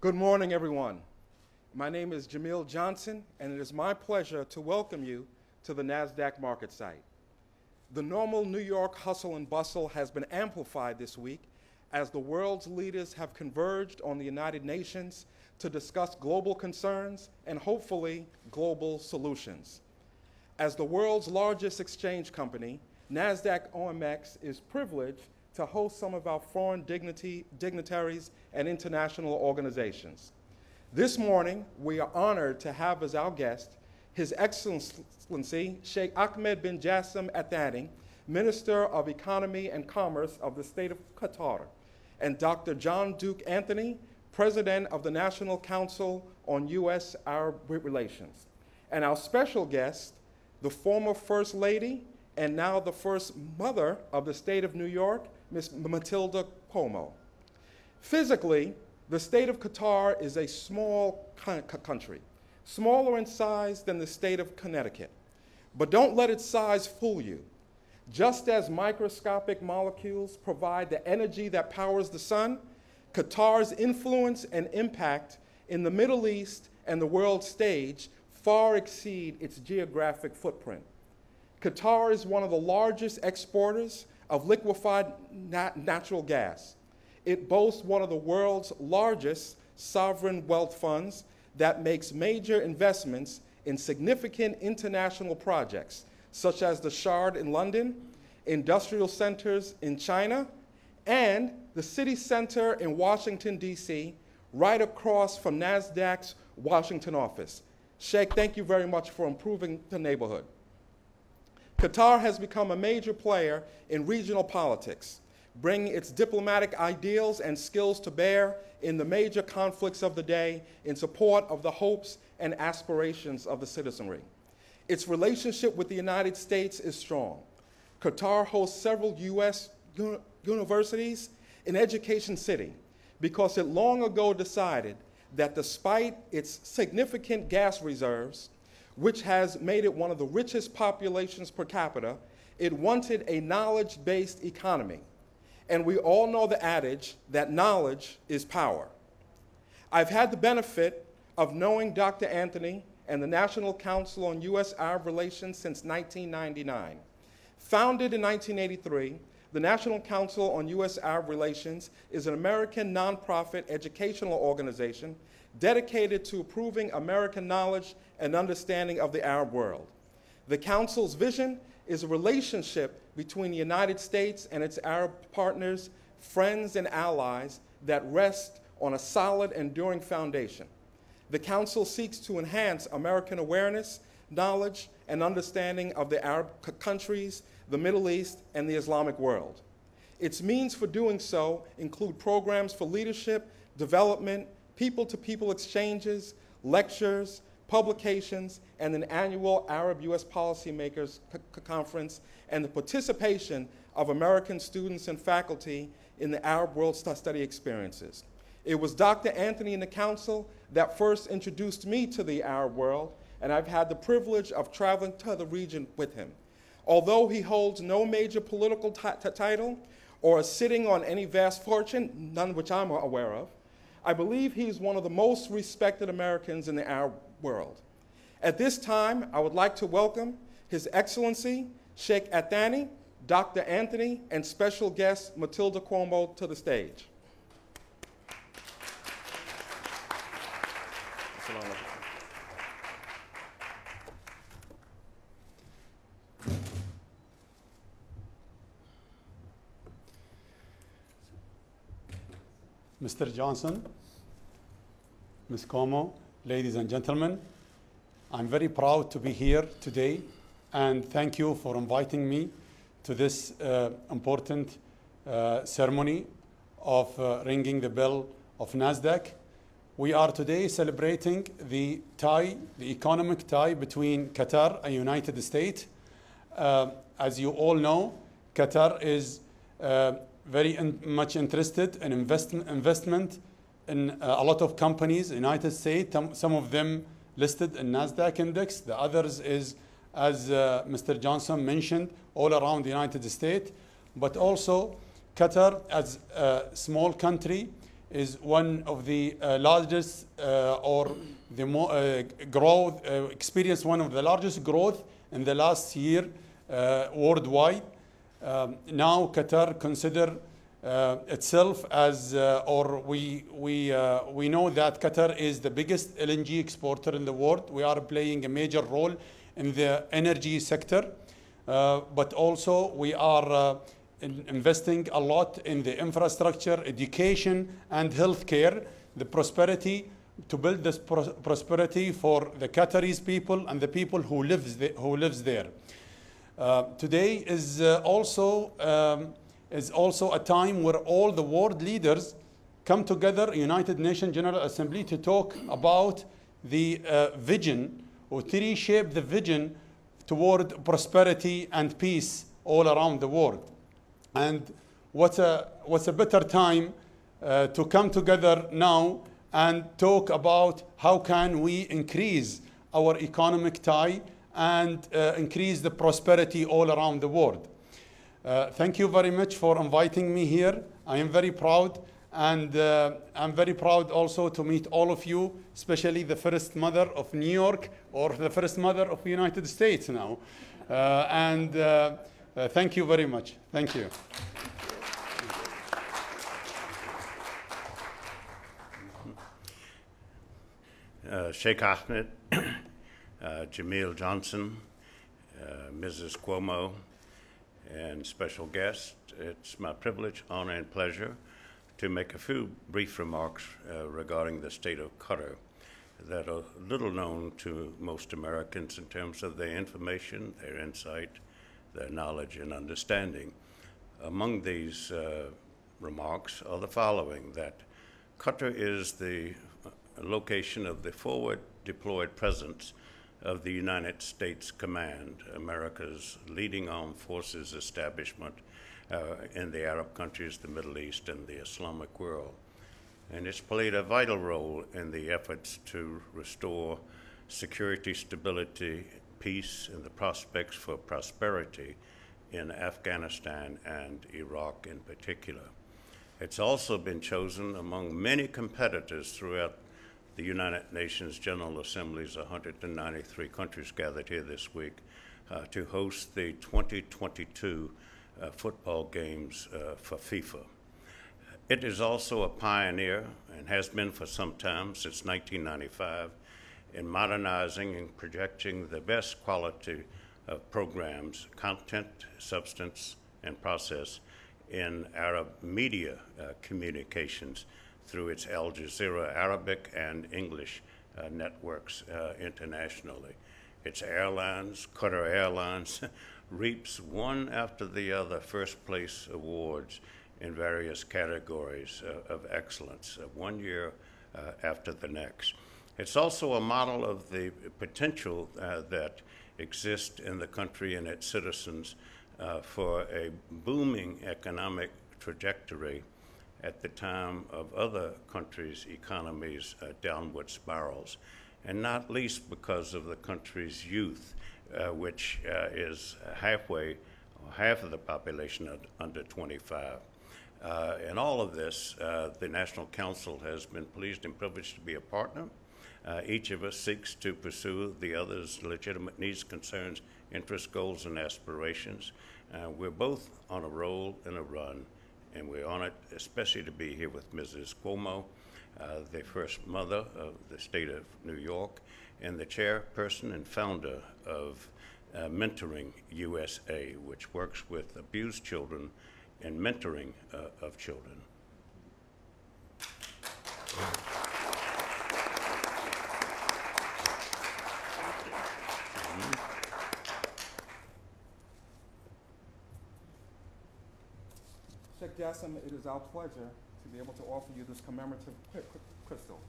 Good morning, everyone. My name is Jamil Johnson, and it is my pleasure to welcome you to the NASDAQ market site. The normal New York hustle and bustle has been amplified this week as the world's leaders have converged on the United Nations to discuss global concerns and hopefully global solutions. As the world's largest exchange company, NASDAQ OMX is privileged to host some of our foreign dignitaries and international organizations. This morning, we are honored to have as our guest His Excellency Sheikh Ahmed bin Jassim Al Thani, Minister of Economy and Commerce of the State of Qatar, and Dr. John Duke Anthony, President of the National Council on U.S.-Arab Relations, and our special guest, the former First Lady and now the First Mother of the State of New York, Ms. Matilda Cuomo. Physically, the state of Qatar is a small country, smaller in size than the state of Connecticut. But don't let its size fool you. Just as microscopic molecules provide the energy that powers the sun, Qatar's influence and impact in the Middle East and the world stage far exceed its geographic footprint. Qatar is one of the largest exporters of liquefied natural gas. It boasts one of the world's largest sovereign wealth funds that makes major investments in significant international projects, such as the Shard in London, industrial centers in China, and the city center in Washington, D.C., right across from NASDAQ's Washington office. Sheikh, thank you very much for improving the neighborhood. Qatar has become a major player in regional politics, bringing its diplomatic ideals and skills to bear in the major conflicts of the day in support of the hopes and aspirations of the citizenry. Its relationship with the United States is strong. Qatar hosts several U.S. universities in Education City because it long ago decided that despite its significant gas reserves, which has made it one of the richest populations per capita, it wanted a knowledge-based economy. And we all know the adage that knowledge is power. I've had the benefit of knowing Dr. Anthony and the National Council on U.S.-Arab Relations since 1999. Founded in 1983, the National Council on U.S.-Arab Relations is an American nonprofit educational organization dedicated to improving American knowledge and understanding of the Arab world. The Council's vision is a relationship between the United States and its Arab partners, friends, and allies that rests on a solid, enduring foundation. The Council seeks to enhance American awareness, knowledge, and understanding of the Arab countries, the Middle East, and the Islamic world. Its means for doing so include programs for leadership, development, people-to-people exchanges, lectures, publications, and an annual Arab-U.S. Policymakers Conference, and the participation of American students and faculty in the Arab World Study experiences. It was Dr. Anthony and the Council that first introduced me to the Arab world, and I've had the privilege of traveling to the region with him. Although he holds no major political title or is sitting on any vast fortune, none which I'm aware of, I believe he's one of the most respected Americans in the Arab world. At this time, I would like to welcome His Excellency Sheikh Al Thani, Dr. Anthony, and special guest Matilda Cuomo to the stage. Mr. Johnson, Ms. Cuomo, ladies and gentlemen, I'm very proud to be here today, and thank you for inviting me to this important ceremony of ringing the bell of NASDAQ. We are today celebrating the tie, the economic tie between Qatar and United States. As you all know, Qatar is very much interested in investment in a lot of companies in the United States, some of them listed in NASDAQ index. The others is, as Mr. Johnson mentioned, all around the United States. But also Qatar, as a small country, is one of the largest or the growth, experienced one of the largest growth in the last year worldwide. Now Qatar consider itself as, or we know that Qatar is the biggest LNG exporter in the world. We are playing a major role in the energy sector, but also we are investing a lot in the infrastructure, education, and healthcare. The prosperity, to build this prosperity for the Qataris people and the people who lives there. Today is also a time where all the world leaders come together, United Nations General Assembly, to talk about the vision, or to reshape the vision toward prosperity and peace all around the world. And what's a better time to come together now and talk about how can we increase our economic tie and increase the prosperity all around the world. Thank you very much for inviting me here. I am very proud, and I'm very proud also to meet all of you, especially the first mother of New York, or the first mother of the United States now. Thank you very much. Thank you. Sheikh Ahmed, Jamil Johnson, Mrs. Cuomo, and special guests, it's my privilege, honor, and pleasure to make a few brief remarks regarding the state of Qatar that are little known to most Americans in terms of their information, their insight, their knowledge, and understanding. Among these remarks are the following, that Qatar is the location of the forward deployed presence of the United States Command, America's leading armed forces establishment in the Arab countries, the Middle East, and the Islamic world. And it's played a vital role in the efforts to restore security, stability, peace, and the prospects for prosperity in Afghanistan and Iraq in particular. It's also been chosen among many competitors throughout the United Nations General Assembly's 193 countries gathered here this week to host the 2022 football games for FIFA. It is also a pioneer, and has been for some time, since 1995, in modernizing and projecting the best quality of programs, content, substance, and process in Arab media communications through its Al Jazeera Arabic and English networks internationally. Its airlines, Qatar Airlines, reaps one after the other first place awards in various categories of excellence, one year after the next. It's also a model of the potential that exists in the country and its citizens for a booming economic trajectory at the time of other countries' economies' downward spirals, and not least because of the country's youth, which is halfway, or half of the population under 25. In all of this, the National Council has been pleased and privileged to be a partner. Each of us seeks to pursue the other's legitimate needs, concerns, interests, goals, and aspirations. We're both on a roll and a run, and we're honored especially to be here with Mrs. Cuomo, the first mother of the state of New York, and the chairperson and founder of Mentoring USA, which works with abused children and mentoring of children. Jassim, it is our pleasure to be able to offer you this commemorative crystal.